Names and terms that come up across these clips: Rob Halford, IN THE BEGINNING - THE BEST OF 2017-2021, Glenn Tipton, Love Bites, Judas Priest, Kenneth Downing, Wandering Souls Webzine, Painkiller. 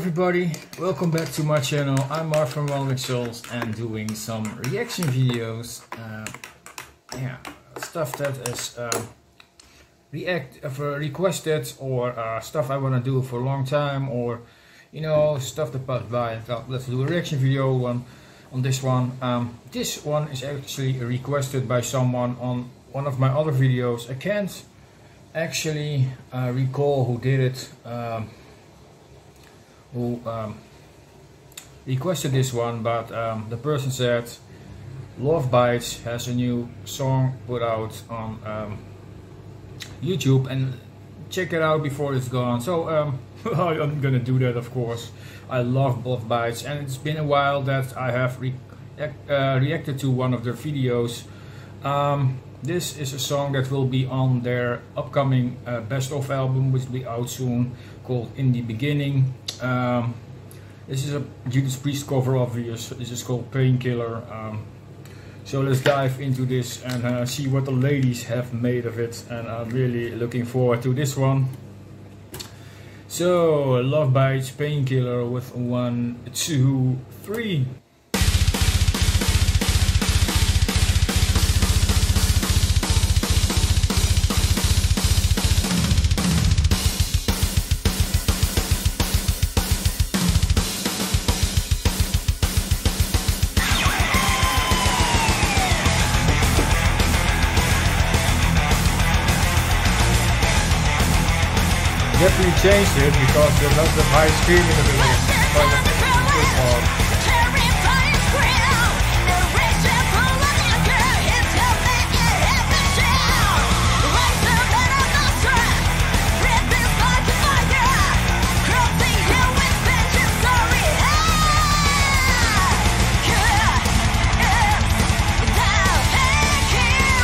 everybody, welcome back to my channel. I'm Mark from Wandering Souls and doing some reaction videos. Stuff that is requested or stuff I want to do for a long time, or you know, stuff that passed by. I thought let's do a reaction video on this one. This one is actually requested by someone on one of my other videos. I can't actually recall who did it, who requested this one, but the person said Love Bites has a new song put out on YouTube and check it out before it's gone. So I'm gonna do that, of course. I love Love Bites and it's been a while that I have reacted to one of their videos. This is a song that will be on their upcoming best of album, which will be out soon, called In the Beginning. This is a Judas Priest cover, obviously. This is called Painkiller. So let's dive into this and see what the ladies have made of it, and I'm really looking forward to this one. So Love Bites, Painkiller, with 1, 2, 3. Definitely changed it because there's lots of high screaming in the video.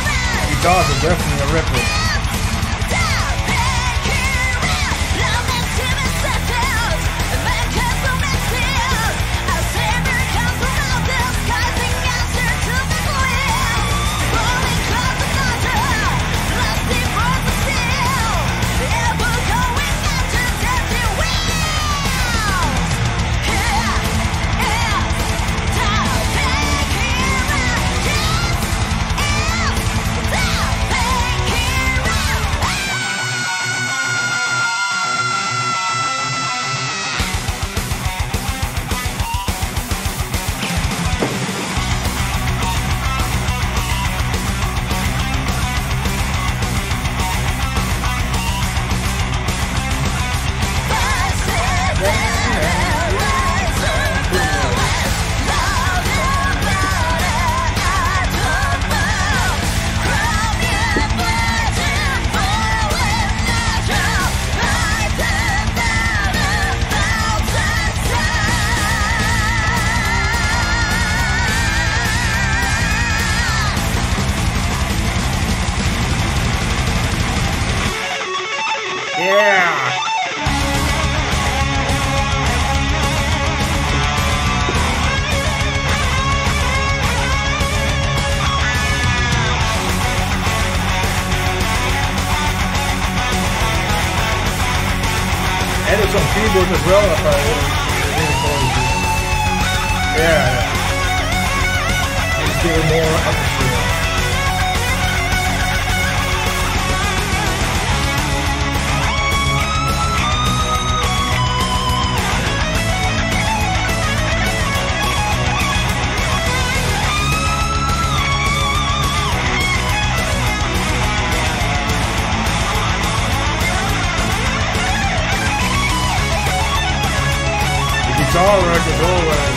The guitars are definitely a ripple. And it's on keyboard as well, if I yeah. Let's do more atmosphere. All right, as always.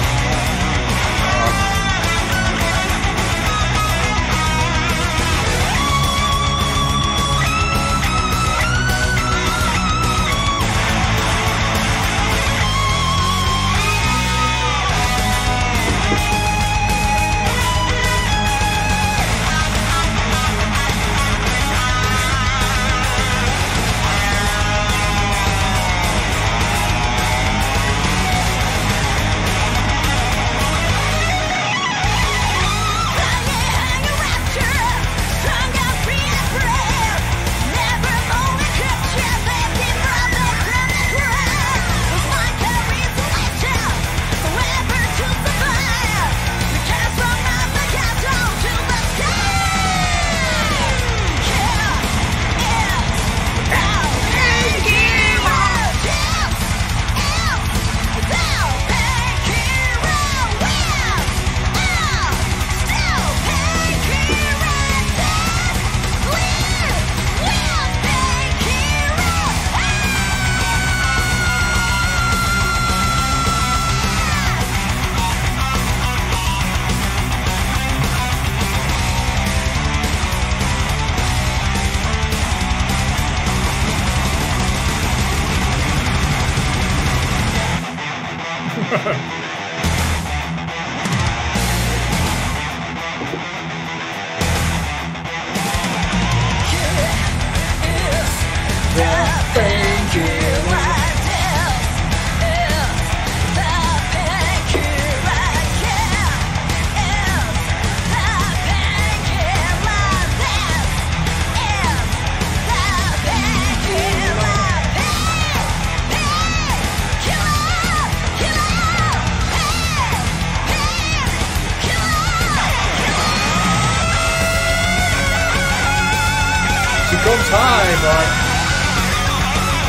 becomes high, but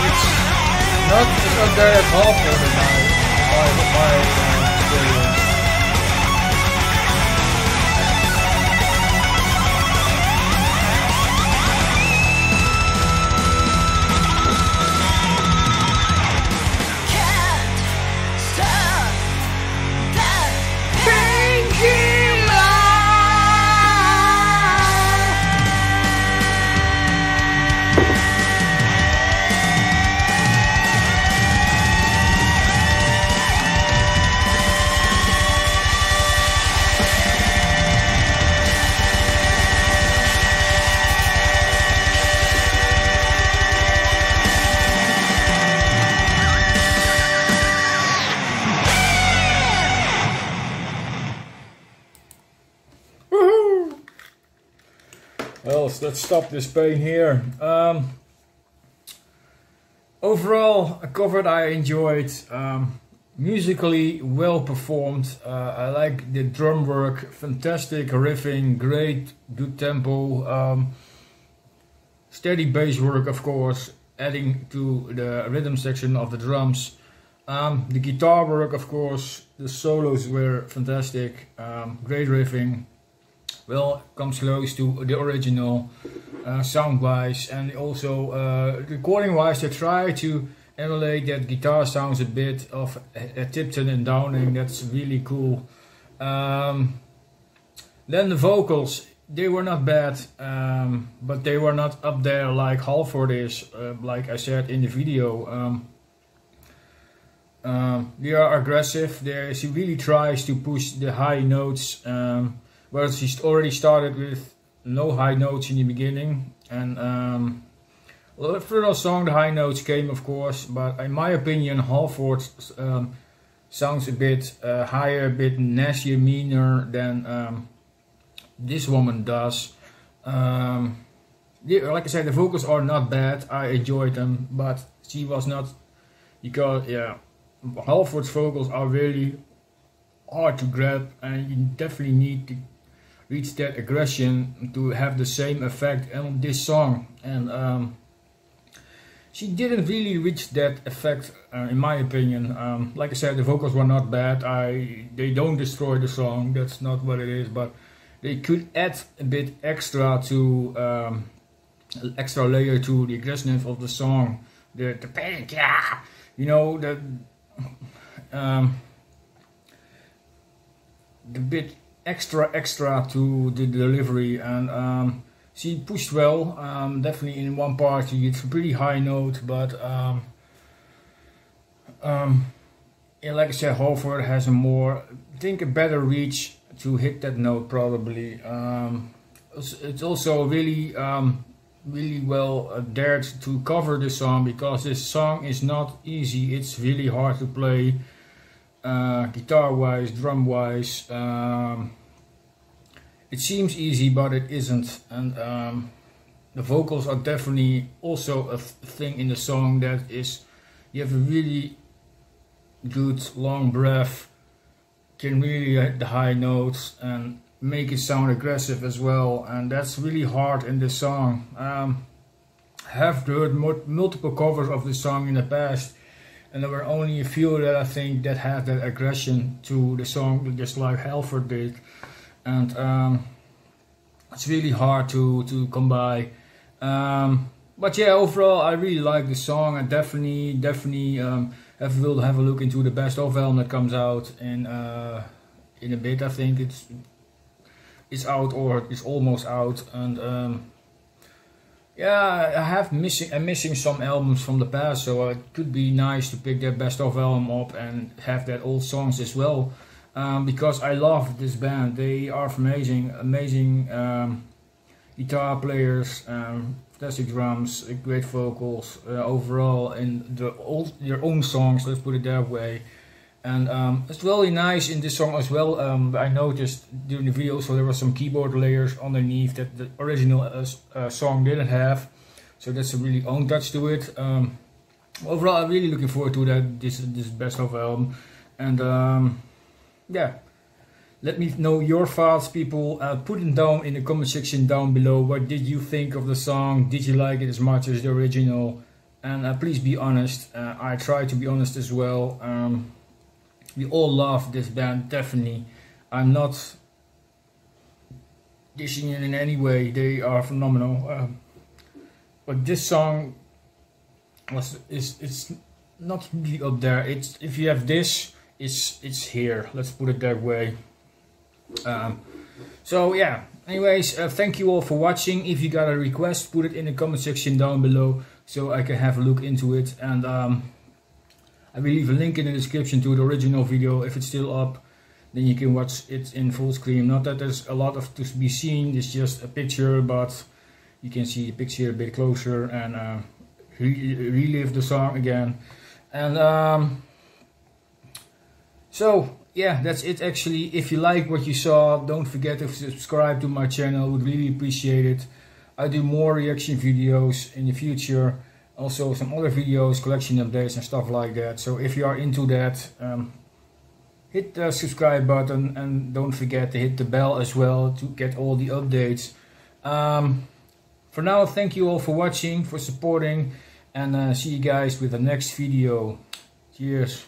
it's not very helpful in my experience. Let's stop this pain here. Overall, a cover I enjoyed, musically well performed. I like the drum work, fantastic riffing, great, good tempo, steady bass work, of course, adding to the rhythm section of the drums. The guitar work, of course, the solos were fantastic, great riffing. Well, comes close to the original sound-wise, and also recording-wise, they try to emulate that guitar sounds a bit of Tipton and Downing. That's really cool. Then the vocals, they were not bad, but they were not up there like Halford is, like I said in the video. They are aggressive. She really tries to push the high notes. Well, she's already started with no high notes in the beginning, and for our song the high notes came, of course, but in my opinion Halford sounds a bit higher, a bit nastier, meaner than this woman does. Like I said, the vocals are not bad, I enjoyed them, but she was not, because yeah, Halford's vocals are really hard to grab, and you definitely need to reach that aggression to have the same effect on this song, and she didn't really reach that effect in my opinion. Like I said, the vocals were not bad. They don't destroy the song, that's not what it is, but they could add a bit extra to extra layer to the aggressiveness of the song, the panic, yeah, you know, the bit extra to the delivery, and she pushed well. Definitely in one part it's a pretty high note, but yeah, like I said, Halford has a more, I think, a better reach to hit that note probably. It's also really really well dared to cover this song, because this song is not easy, it's really hard to play. Guitar wise, drum wise, it seems easy but it isn't, and the vocals are definitely also a thing in the song that is, you have a really good long breath, can really hit the high notes and make it sound aggressive as well, and that's really hard in this song. I have heard multiple covers of this song in the past, and there were only a few that I think that had that aggression to the song, just like Halford did. And it's really hard to come by. But yeah, overall I really like the song. I definitely will have a look into the best of album that comes out in a bit. I think it's out, or it's almost out, and yeah, I'm missing some albums from the past, so it could be nice to pick their best of album up and have that old songs as well, because I love this band. They are amazing guitar players, fantastic drums, great vocals overall in their own songs, let's put it that way. And it's really nice in this song as well. I noticed during the video, so there were some keyboard layers underneath that the original song didn't have, so that's a really own touch to it. Overall, I'm really looking forward to that this best of album, and yeah, Let me know your thoughts, people. Put them down in the comment section down below. What did you think of the song? Did you like it as much as the original? And please be honest. I try to be honest as well. We all love this band, definitely. I'm not dishing it in any way. They are phenomenal. But this song it's not really up there. It's, if you have this, it's here. Let's put it that way. So yeah. Anyways, thank you all for watching. If you got a request, put it in the comment section down below so I can have a look into it. And I will leave a link in the description to the original video. If it's still up, then you can watch it in full screen. Not that there's a lot of to be seen, it's just a picture, but you can see the picture a bit closer and relive the song again. And so yeah, that's it actually. If you like what you saw, don't forget to subscribe to my channel. I would really appreciate it. I do more reaction videos in the future, also some other videos, collection updates and stuff like that. So if you are into that, hit the subscribe button and don't forget to hit the bell as well to get all the updates. For now, thank you all for watching, for supporting, and see you guys with the next video. Cheers.